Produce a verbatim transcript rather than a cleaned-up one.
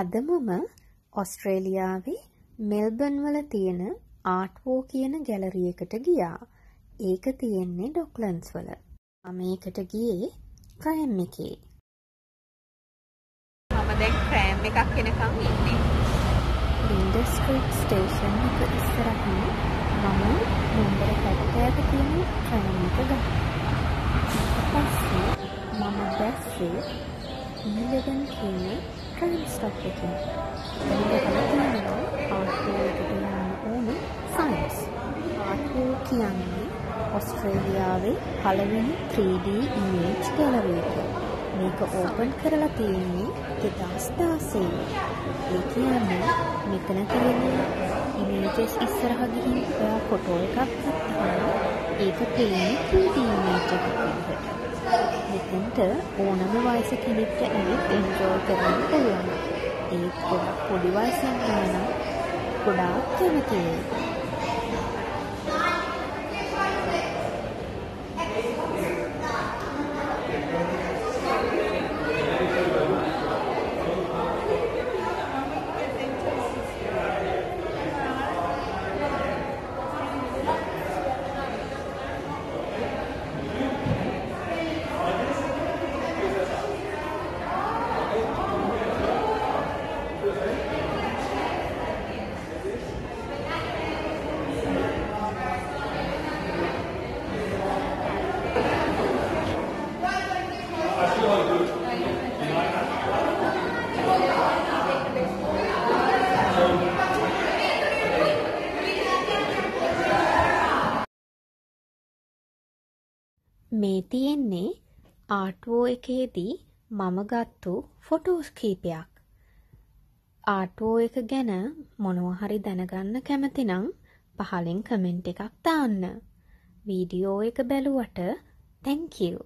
අද මම ඔස්ට්‍රේලියාවේ මෙල්බර්න් වල තියෙන ArtVo කියන ගැලරි එකට ගියා. ඒක තියෙන්නේ ඩොක්ලන්ඩ්ස් වල. මම ඒකට ගියේ ට්‍රෑම් එකේ. මම දැන් ට්‍රෑම් එකක් එනකම් ඉන්නේ. ඉන්ඩස්ට්‍රික් ස්ටේෂන් එක ඉස්සරහින් මම නම්බර හැටෑවට තියෙන ට්‍රෑම් එක ගත්තා. පස්සේ මම දැස්සේ ඊළඟ කියන්නේ ට්‍රෑම් ස්ටොප් එකේ. ඔස්ට්‍රේලියාවේ පළවෙනි three D image gallery එක. මේක ඕපන් කරලා තියෙන්නේ twenty sixteen. ඒ කියන්නේ මෙතන තියෙන images ඉස්සරහ ගිහින් ඔයා ෆොටෝ එකක් ගත්තහම ඒක තියෙන්නේ three D image එකක් විදිහට. මෙතනට ඕනම වයස කෙනෙක්ට ඇවිත් enjoy කරන්න පුළුවන්. ඒක පොඩි වයසෙන් යනවා ගොඩාක් කැමතියි. මේ තියෙන්නේ ArtVo එකේදී මම ගත්තු ෆොටෝස් කීපයක්. ArtVo එක ගැන මොනවා හරි දැනගන්න කැමති නම් පහලින් කමෙන්ට් එකක් දාන්න. වීඩියෝ එක බැලුවට thank you.